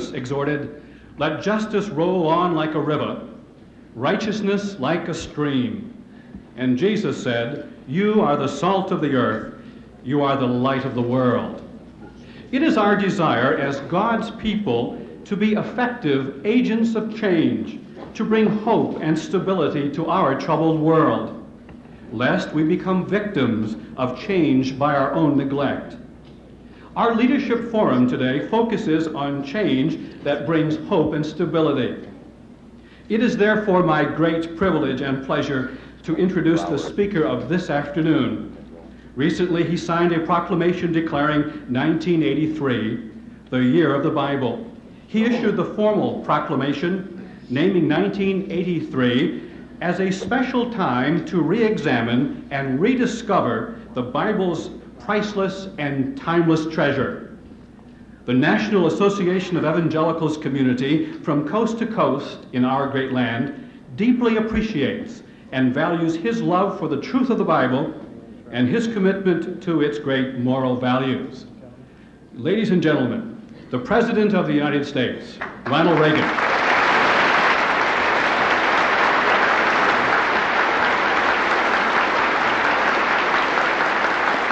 justice exhorted, "Let justice roll on like a river, righteousness like a stream." And Jesus said, "You are the salt of the earth. You are the light of the world." It is our desire as God's people to be effective agents of change, to bring hope and stability to our troubled world, lest we become victims of change by our own neglect. Our leadership forum today focuses on change that brings hope and stability. It is therefore my great privilege and pleasure to introduce the speaker of this afternoon. Recently, he signed a proclamation declaring 1983, the year of the Bible. He issued the formal proclamation naming 1983 as a special time to re-examine and rediscover the Bible's priceless and timeless treasure. The National Association of Evangelicals community from coast to coast in our great land deeply appreciates and values his love for the truth of the Bible and his commitment to its great moral values. Ladies and gentlemen, the President of the United States, Ronald Reagan.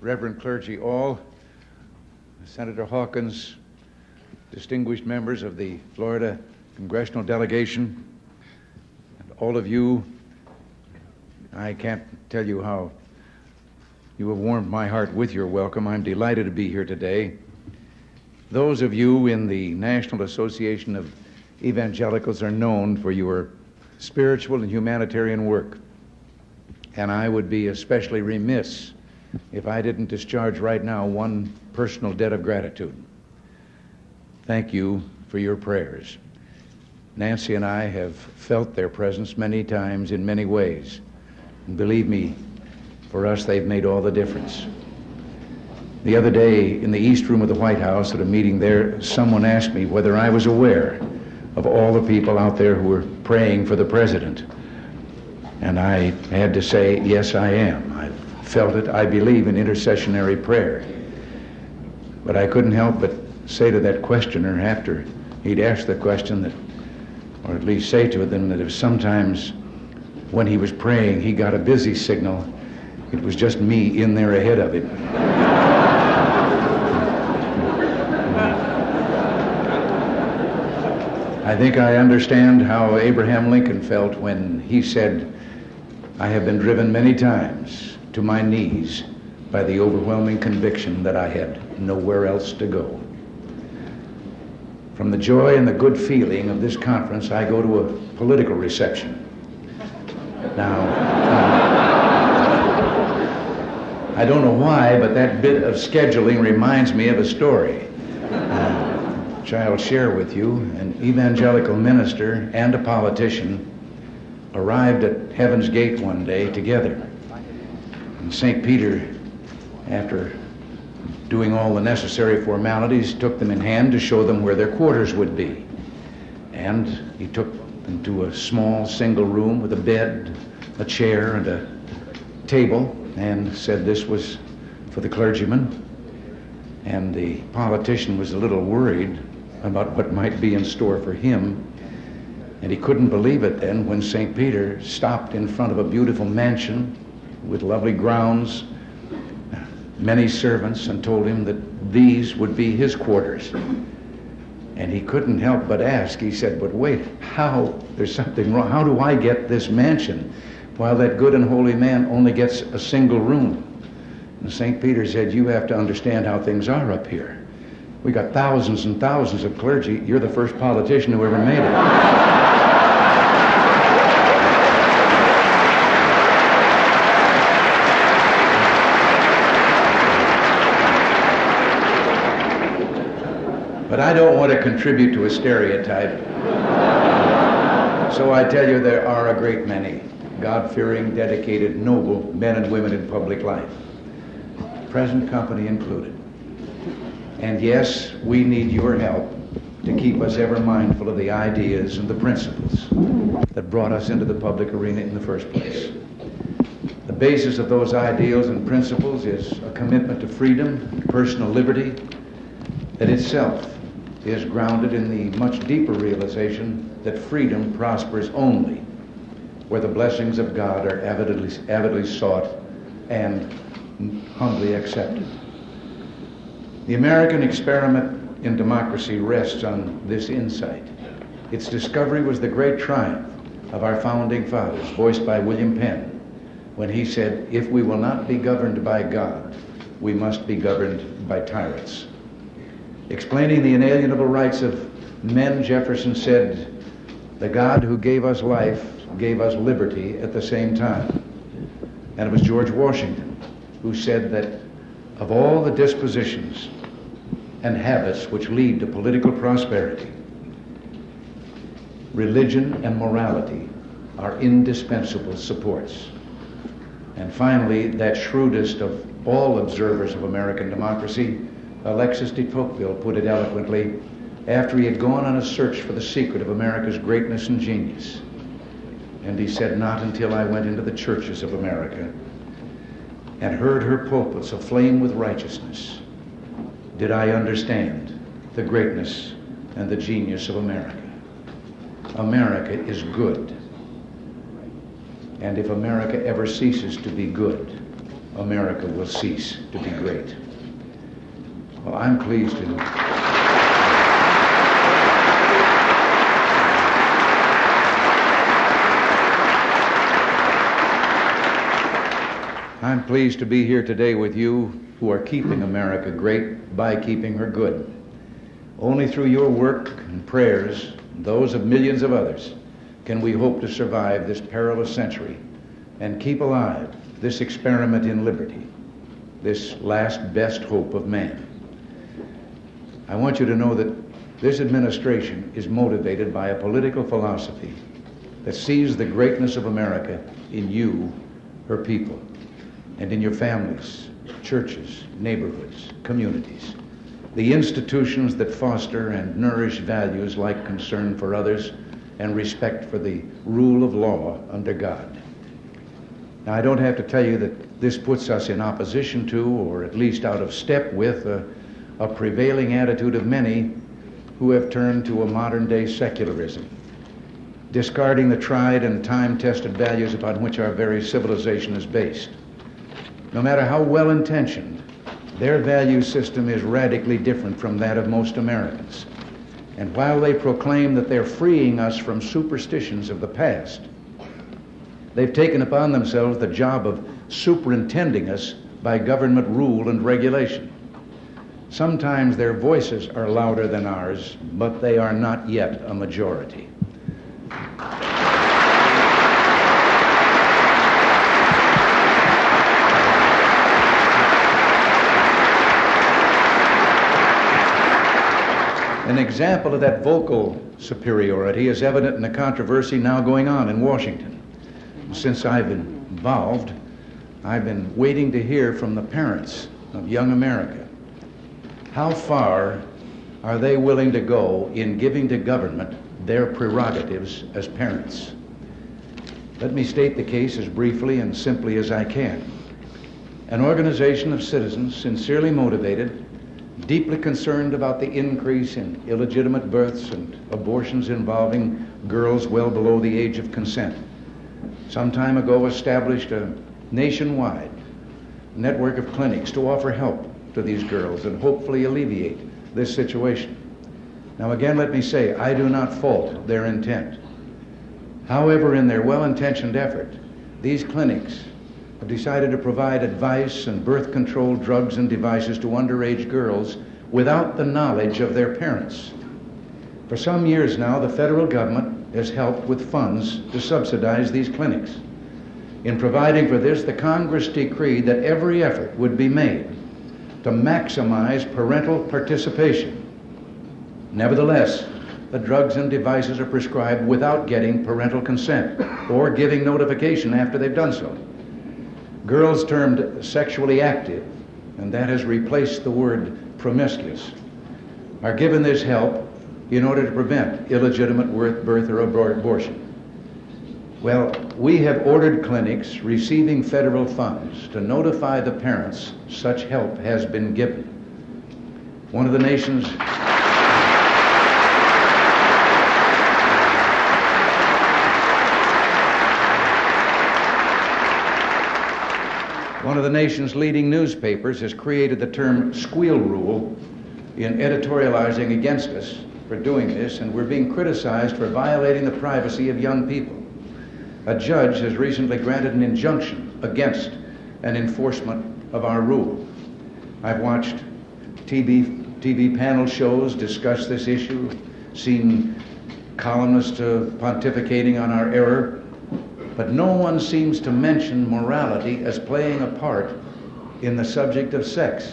Reverend clergy all, Senator Hawkins, distinguished members of the Florida Congressional Delegation, and all of you, I can't tell you how you have warmed my heart with your welcome. I'm delighted to be here today. Those of you in the National Association of Evangelicals are known for your spiritual and humanitarian work, and I would be especially remiss if I didn't discharge right now one personal debt of gratitude. Thank you for your prayers. Nancy and I have felt their presence many times in many ways. And believe me, for us, they've made all the difference. The other day in the East Room of the White House at a meeting there, someone asked me whether I was aware of all the people out there who were praying for the president. And I had to say, yes, I am. Felt it. I believe in intercessionary prayer. But I couldn't help but say to that questioner after he'd asked the question that, or at least say to them that if sometimes when he was praying he got a busy signal, it was just me in there ahead of him. I think I understand how Abraham Lincoln felt when he said, "I have been driven many times to my knees by the overwhelming conviction that I had nowhere else to go." From the joy and the good feeling of this conference, I go to a political reception. Now, I don't know why, but that bit of scheduling reminds me of a story, which I'll share with you. An evangelical minister and a politician arrived at Heaven's Gate one day together. St. Peter, after doing all the necessary formalities, took them in hand to show them where their quarters would be. And he took them to a small single room with a bed, a chair, and a table, and said this was for the clergyman. And the politician was a little worried about what might be in store for him. And he couldn't believe it then when St. Peter stopped in front of a beautiful mansion with lovely grounds, many servants, and told him that these would be his quarters. And he couldn't help but ask. He said, "But wait, how? There's something wrong. How do I get this mansion while that good and holy man only gets a single room?" And St. Peter said, "You have to understand how things are up here. We got thousands and thousands of clergy. You're the first politician who ever made it." But I don't want to contribute to a stereotype. So I tell you, there are a great many God-fearing, dedicated, noble men and women in public life, present company included. And yes, we need your help to keep us ever mindful of the ideas and the principles that brought us into the public arena in the first place. The basis of those ideals and principles is a commitment to freedom, personal liberty, that itself is grounded in the much deeper realization that freedom prospers only where the blessings of God are avidly sought and humbly accepted. The American experiment in democracy rests on this insight. Its discovery was the great triumph of our founding fathers, voiced by William Penn, when he said, "If we will not be governed by God, we must be governed by tyrants." Explaining the inalienable rights of men, Jefferson said, "The God who gave us life gave us liberty at the same time." And it was George Washington who said that of all the dispositions and habits which lead to political prosperity, religion and morality are indispensable supports. And finally, that shrewdest of all observers of American democracy, Alexis de Tocqueville, put it eloquently after he had gone on a search for the secret of America's greatness and genius. And he said, "Not until I went into the churches of America and heard her pulpits aflame with righteousness did I understand the greatness and the genius of America." America is good. And if America ever ceases to be good, America will cease to be great. Well, I'm pleased to be here today with you who are keeping America great by keeping her good. Only through your work and prayers, and those of millions of others, can we hope to survive this perilous century and keep alive this experiment in liberty, this last best hope of man. I want you to know that this administration is motivated by a political philosophy that sees the greatness of America in you, her people, and in your families, churches, neighborhoods, communities, the institutions that foster and nourish values like concern for others and respect for the rule of law under God. Now, I don't have to tell you that this puts us in opposition to, or at least out of step with, a prevailing attitude of many who have turned to a modern-day secularism, discarding the tried and time-tested values upon which our very civilization is based. No matter how well-intentioned, their value system is radically different from that of most Americans. And while they proclaim that they're freeing us from superstitions of the past, they've taken upon themselves the job of superintending us by government rule and regulation. Sometimes their voices are louder than ours, but they are not yet a majority. An example of that vocal superiority is evident in the controversy now going on in Washington. Since I've been involved, I've been waiting to hear from the parents of young America. How far are they willing to go in giving to government their prerogatives as parents? Let me state the case as briefly and simply as I can. An organization of citizens sincerely motivated, deeply concerned about the increase in illegitimate births and abortions involving girls well below the age of consent, some time ago established a nationwide network of clinics to offer help to these girls and hopefully alleviate this situation. Now again, let me say, I do not fault their intent. However, in their well-intentioned effort, these clinics decided to provide advice and birth control drugs and devices to underage girls without the knowledge of their parents. For some years now, the federal government has helped with funds to subsidize these clinics. In providing for this, the Congress decreed that every effort would be made to maximize parental participation Nevertheless, the drugs and devices are prescribed without getting parental consent or giving notification after they've done so. Girls termed sexually active, and that has replaced the word promiscuous, are given this help in order to prevent illegitimate birth or abortion. Well, we have ordered clinics receiving federal funds to notify the parents such help has been given. One of the nation's leading newspapers has created the term squeal rule in editorializing against us for doing this, and we're being criticized for violating the privacy of young people. A judge has recently granted an injunction against an enforcement of our rule. I've watched TV panel shows discuss this issue, seen columnists pontificating on our error, but no one seems to mention morality as playing a part in the subject of sex.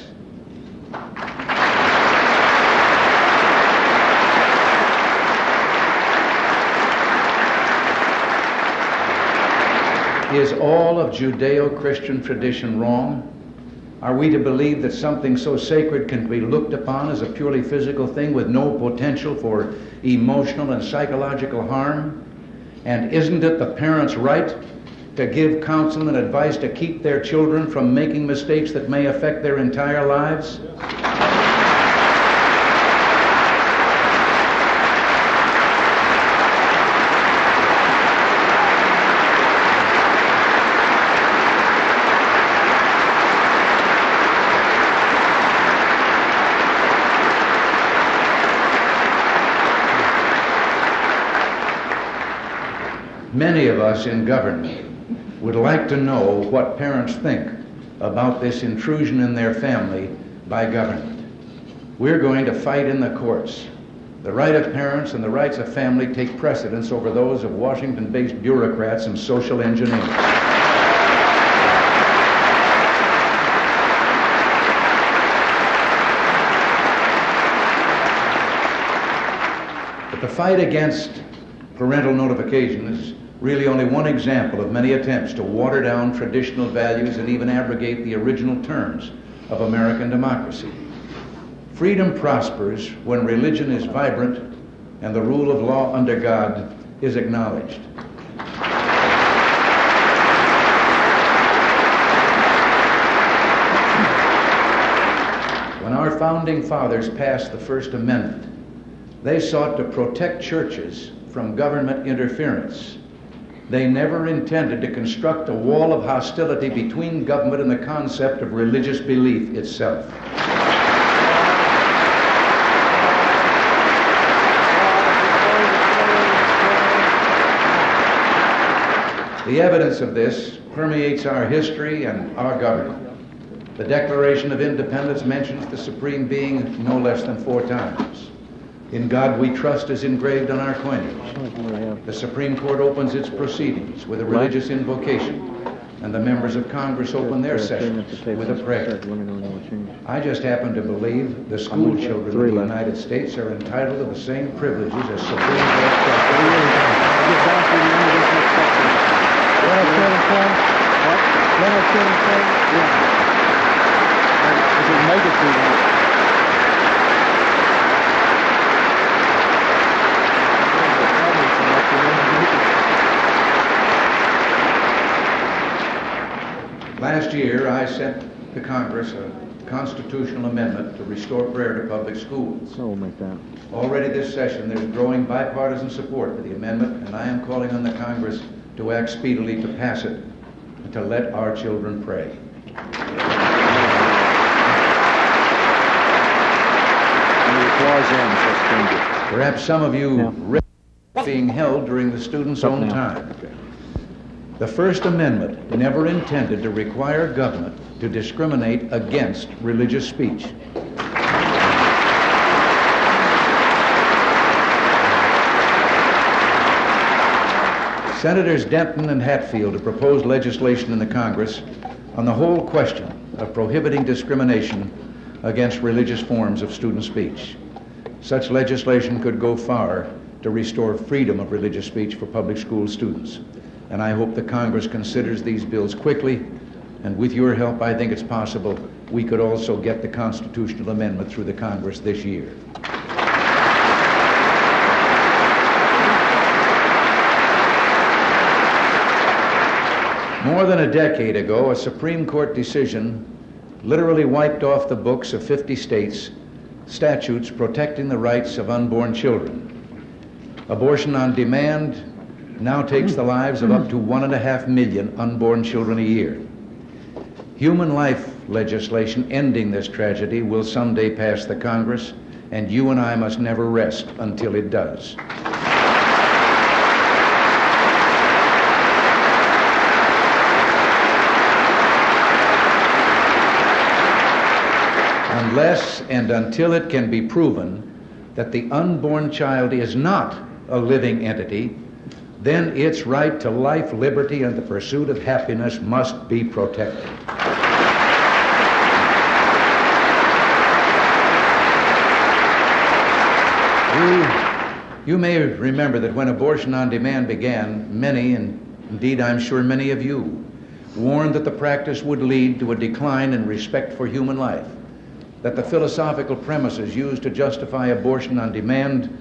Is all of Judeo-Christian tradition wrong? Are we to believe that something so sacred can be looked upon as a purely physical thing with no potential for emotional and psychological harm? And isn't it the parents' right to give counsel and advice to keep their children from making mistakes that may affect their entire lives? Many of us in government would like to know what parents think about this intrusion in their family by government. We're going to fight in the courts. The right of parents and the rights of family take precedence over those of Washington-based bureaucrats and social engineers. But the fight against parental notification is really only one example of many attempts to water down traditional values and even abrogate the original terms of American democracy. Freedom prospers when religion is vibrant and the rule of law under God is acknowledged. When our founding fathers passed the First Amendment, they sought to protect churches from government interference. They never intended to construct a wall of hostility between government and the concept of religious belief itself. The evidence of this permeates our history and our government. The Declaration of Independence mentions the Supreme Being no less than 4 times. "In God We Trust" is engraved on our coinage. The Supreme Court opens its proceedings with a religious invocation, and the members of Congress open their sessions with a prayer. I just happen to believe the school children of the United States are entitled to the same privileges as Supreme Court. Last year, I sent to Congress a constitutional amendment to restore prayer to public schools. So we'll make that. Already this session, there's growing bipartisan support for the amendment, and I am calling on the Congress to act speedily to pass it and to let our children pray. Perhaps some of you read being held during the student's own time. The First Amendment never intended to require government to discriminate against religious speech. Senators Denton and Hatfield have proposed legislation in the Congress on the whole question of prohibiting discrimination against religious forms of student speech. Such legislation could go far to restore freedom of religious speech for public school students. And I hope the Congress considers these bills quickly, and with your help, I think it's possible we could also get the constitutional amendment through the Congress this year. More than a decade ago, a Supreme Court decision literally wiped off the books of 50 states statutes protecting the rights of unborn children. Abortion on demand now takes the lives of up to 1.5 million unborn children a year. Human life legislation ending this tragedy will someday pass the Congress, and you and I must never rest until it does. Unless and until it can be proven that the unborn child is not a living entity, then its right to life, liberty, and the pursuit of happiness must be protected. You may remember that when abortion on demand began, many, and indeed I'm sure many of you, warned that the practice would lead to a decline in respect for human life, that the philosophical premises used to justify abortion on demand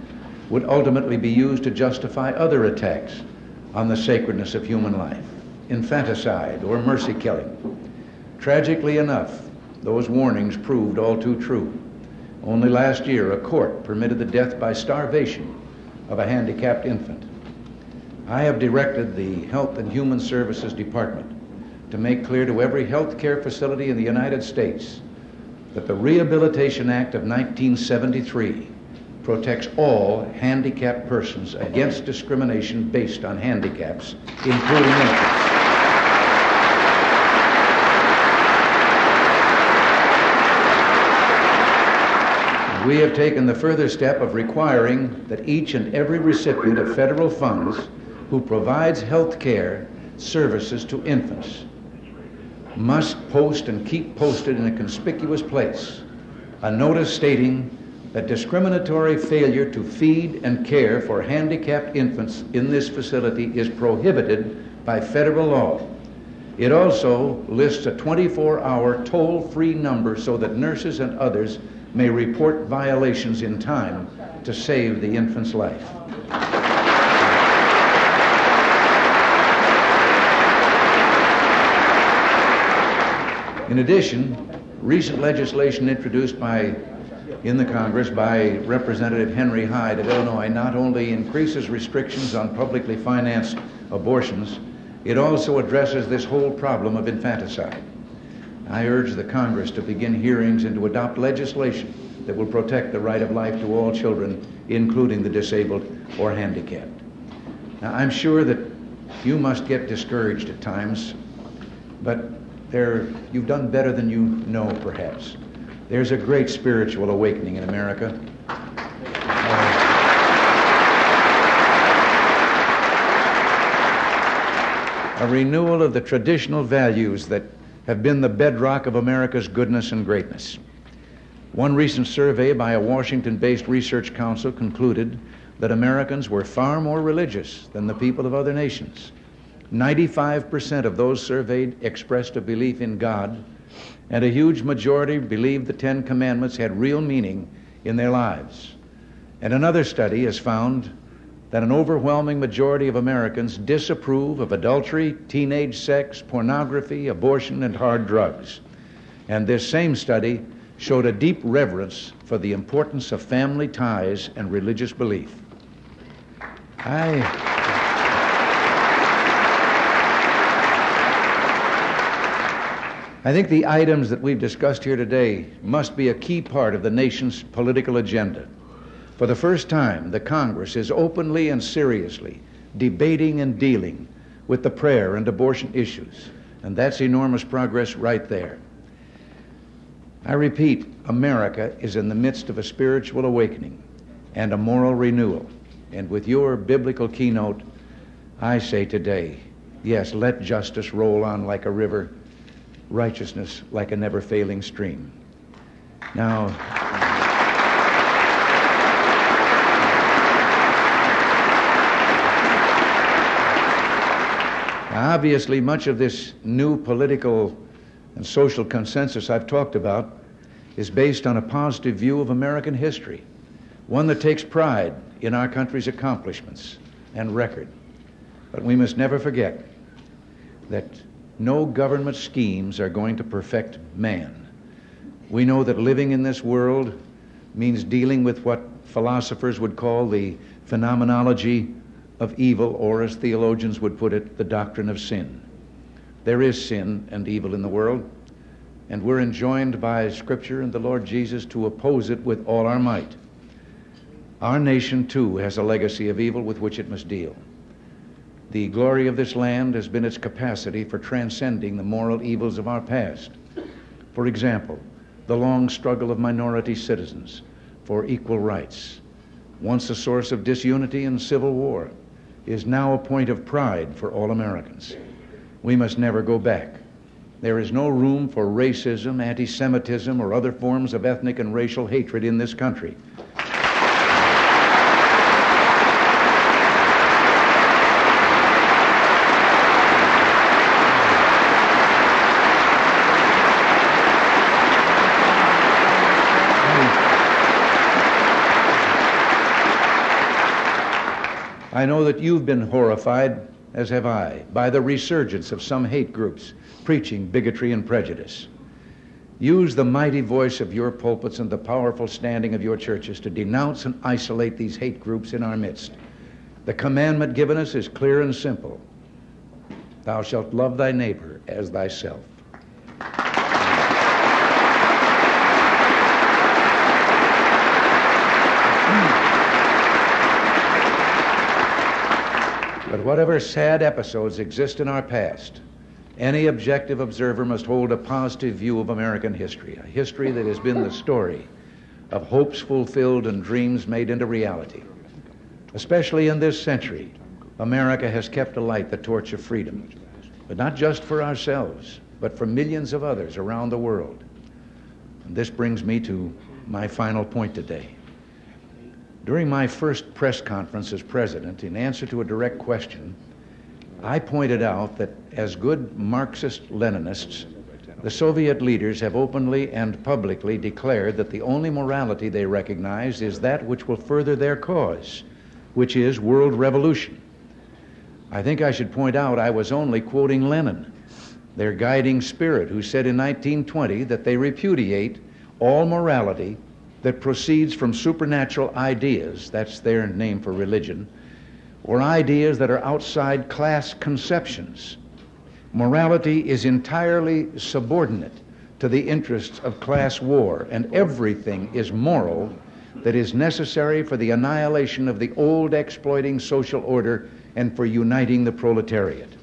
would ultimately be used to justify other attacks on the sacredness of human life, infanticide or mercy killing. Tragically enough, those warnings proved all too true. Only last year, a court permitted the death by starvation of a handicapped infant. I have directed the Health and Human Services Department to make clear to every health care facility in the United States that the Rehabilitation Act of 1973 protects all handicapped persons against discrimination based on handicaps, including infants. We have taken the further step of requiring that each and every recipient of federal funds who provides health care services to infants must post and keep posted in a conspicuous place a notice stating that discriminatory failure to feed and care for handicapped infants in this facility is prohibited by federal law. It also lists a 24-hour toll-free number so that nurses and others may report violations in time to save the infant's life. In addition, recent legislation introduced in the Congress by Representative Henry Hyde of Illinois not only increases restrictions on publicly financed abortions, it also addresses this whole problem of infanticide. I urge the Congress to begin hearings and to adopt legislation that will protect the right of life to all children, including the disabled or handicapped. Now, I'm sure that you must get discouraged at times, but you've done better than you know, perhaps. There's a great spiritual awakening in America. A renewal of the traditional values that have been the bedrock of America's goodness and greatness. One recent survey by a Washington-based research council concluded that Americans were far more religious than the people of other nations. 95% of those surveyed expressed a belief in God, and a huge majority believed the Ten Commandments had real meaning in their lives. And another study has found that an overwhelming majority of Americans disapprove of adultery, teenage sex, pornography, abortion, and hard drugs. And this same study showed a deep reverence for the importance of family ties and religious belief. I think the items that we've discussed here today must be a key part of the nation's political agenda. For the first time, the Congress is openly and seriously debating and dealing with the prayer and abortion issues, and that's enormous progress right there. I repeat, America is in the midst of a spiritual awakening and a moral renewal, and with your biblical keynote, I say today, yes, let justice roll on like a river, righteousness like a never-failing stream. Now, obviously much of this new political and social consensus I've talked about is based on a positive view of American history, one that takes pride in our country's accomplishments and record. But we must never forget that no government schemes are going to perfect man. We know that living in this world means dealing with what philosophers would call the phenomenology of evil, or as theologians would put it, the doctrine of sin. There is sin and evil in the world, and we're enjoined by Scripture and the Lord Jesus to oppose it with all our might. Our nation, too, has a legacy of evil with which it must deal. The glory of this land has been its capacity for transcending the moral evils of our past. For example, the long struggle of minority citizens for equal rights, once a source of disunity and civil war, is now a point of pride for all Americans. We must never go back. There is no room for racism, anti-Semitism, or other forms of ethnic and racial hatred in this country. I know that you've been horrified, as have I, by the resurgence of some hate groups preaching bigotry and prejudice. Use the mighty voice of your pulpits and the powerful standing of your churches to denounce and isolate these hate groups in our midst. The commandment given us is clear and simple. Thou shalt love thy neighbor as thyself. But whatever sad episodes exist in our past, any objective observer must hold a positive view of American history, a history that has been the story of hopes fulfilled and dreams made into reality. Especially in this century, America has kept alight the torch of freedom, but not just for ourselves, but for millions of others around the world. And this brings me to my final point today. During my first press conference as president, in answer to a direct question, I pointed out that as good Marxist-Leninists, the Soviet leaders have openly and publicly declared that the only morality they recognize is that which will further their cause, which is world revolution. I think I should point out I was only quoting Lenin, their guiding spirit, who said in 1920 that they repudiate all morality that proceeds from supernatural ideas, that's their name for religion, or ideas that are outside class conceptions. Morality is entirely subordinate to the interests of class war, and everything is moral that is necessary for the annihilation of the old exploiting social order and for uniting the proletariat.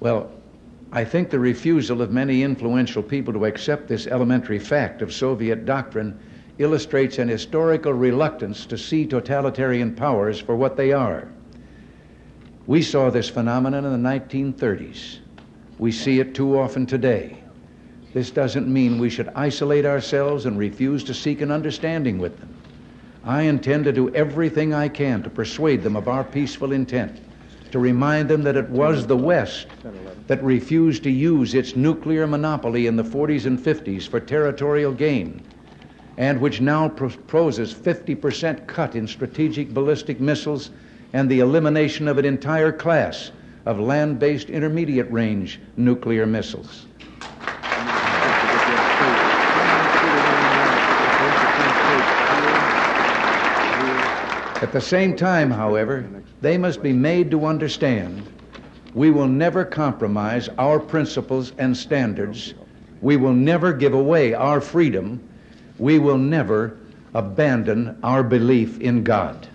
Well, I think the refusal of many influential people to accept this elementary fact of Soviet doctrine illustrates an historical reluctance to see totalitarian powers for what they are. We saw this phenomenon in the 1930s. We see it too often today. This doesn't mean we should isolate ourselves and refuse to seek an understanding with them. I intend to do everything I can to persuade them of our peaceful intent, to remind them that it was the West that refused to use its nuclear monopoly in the 40s and 50s for territorial gain, and which now proposes 50% cut in strategic ballistic missiles and the elimination of an entire class of land-based intermediate-range nuclear missiles. At the same time, however, they must be made to understand we will never compromise our principles and standards. We will never give away our freedom. We will never abandon our belief in God.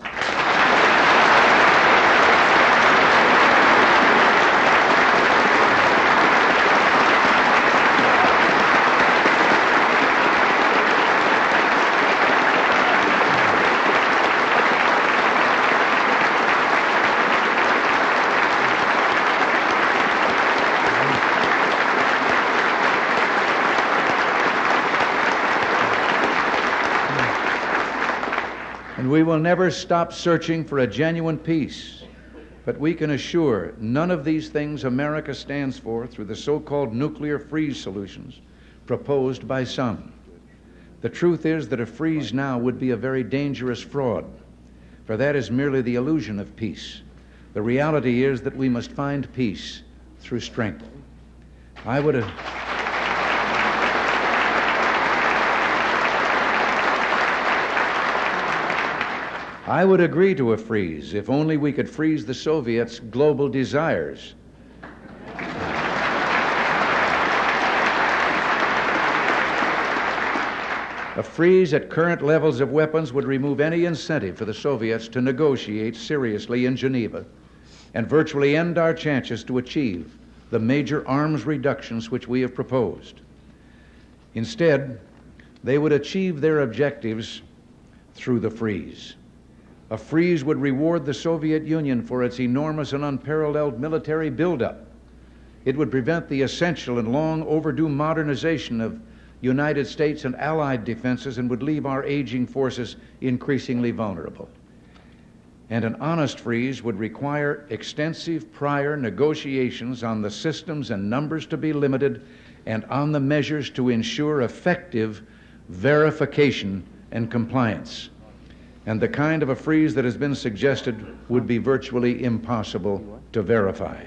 We will never stop searching for a genuine peace, But we can assure none of these things America stands for through the so-called nuclear freeze solutions proposed by some. The truth is that a freeze now would be a very dangerous fraud, for that is merely the illusion of peace. The reality is that we must find peace through strength. I would agree to a freeze if only we could freeze the Soviets' global desires. A freeze at current levels of weapons would remove any incentive for the Soviets to negotiate seriously in Geneva and virtually end our chances to achieve the major arms reductions which we have proposed. Instead, they would achieve their objectives through the freeze. A freeze would reward the Soviet Union for its enormous and unparalleled military buildup. It would prevent the essential and long overdue modernization of United States and Allied defenses and would leave our aging forces increasingly vulnerable. And an honest freeze would require extensive prior negotiations on the systems and numbers to be limited and on the measures to ensure effective verification and compliance. And the kind of a freeze that has been suggested would be virtually impossible to verify.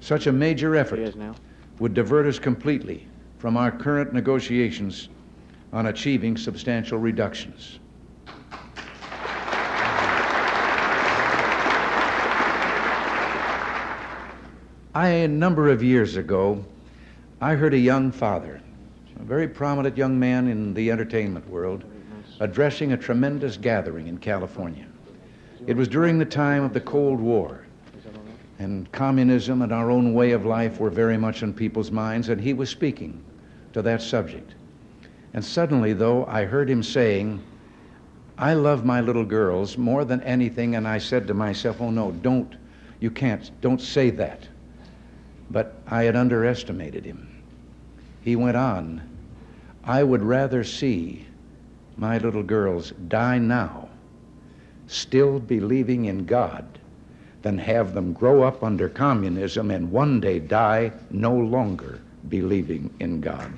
Such a major effort would divert us completely from our current negotiations on achieving substantial reductions. A number of years ago, I heard a young father, a very prominent young man in the entertainment world, addressing a tremendous gathering in California. It was during the time of the Cold War, and communism and our own way of life were very much in people's minds, and he was speaking to that subject. And suddenly, though, I heard him saying, "I love my little girls more than anything," and I said to myself, "Oh no, don't, you can't, don't say that." But I had underestimated him. He went on, "I would rather see my little girls die now, still believing in God, than have them grow up under communism and one day die no longer believing in God."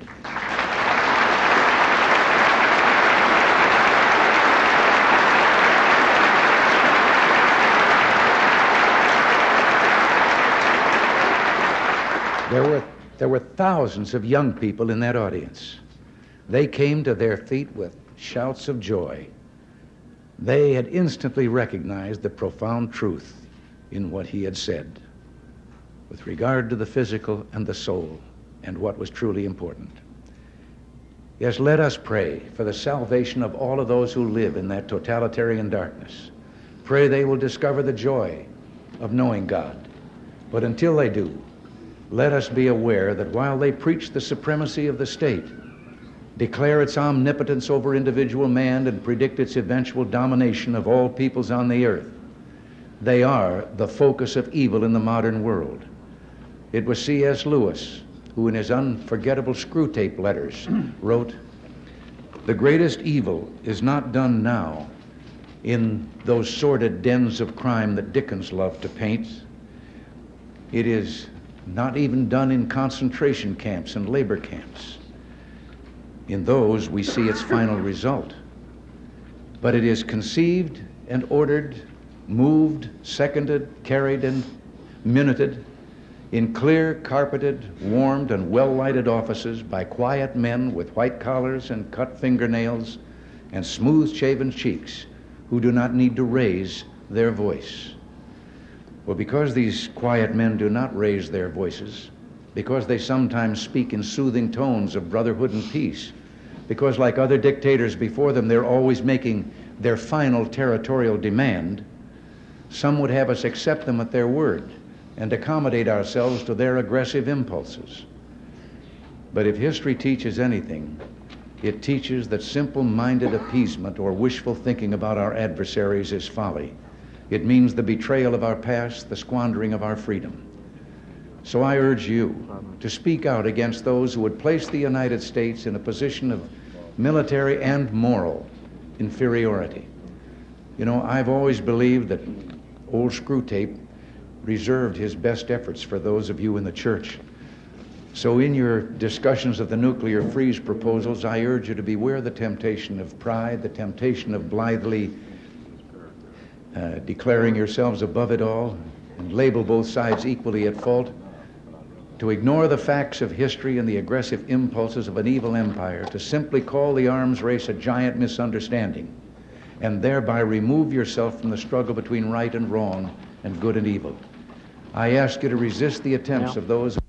There were thousands of young people in that audience. They came to their feet with shouts of joy. They had instantly recognized the profound truth in what he had said with regard to the physical and the soul and what was truly important. Yes, let us pray for the salvation of all of those who live in that totalitarian darkness. Pray they will discover the joy of knowing God. But until they do, let us be aware that while they preach the supremacy of the state, declare its omnipotence over individual man, and predict its eventual domination of all peoples on the earth, they are the focus of evil in the modern world. It was C.S. Lewis who, in his unforgettable Screwtape letters, wrote, "The greatest evil is not done now in those sordid dens of crime that Dickens loved to paint. It is not even done in concentration camps and labor camps. In those we see its final result. But it is conceived and ordered, moved, seconded, carried, and minuted in clear, carpeted, warmed, and well-lighted offices by quiet men with white collars and cut fingernails and smooth-shaven cheeks who do not need to raise their voice." Well, because these quiet men do not raise their voices, because they sometimes speak in soothing tones of brotherhood and peace, because like other dictators before them, they're always making their final territorial demand, some would have us accept them at their word and accommodate ourselves to their aggressive impulses. But if history teaches anything, it teaches that simple-minded appeasement or wishful thinking about our adversaries is folly. It means the betrayal of our past, the squandering of our freedom. So I urge you to speak out against those who would place the United States in a position of military and moral inferiority. You know, I've always believed that old Screwtape reserved his best efforts for those of you in the church. So in your discussions of the nuclear freeze proposals, I urge you to beware the temptation of pride, the temptation of blithely declaring yourselves above it all and label both sides equally at fault, to ignore the facts of history and the aggressive impulses of an evil empire, to simply call the arms race a giant misunderstanding and thereby remove yourself from the struggle between right and wrong and good and evil. I ask you to resist the attempts of those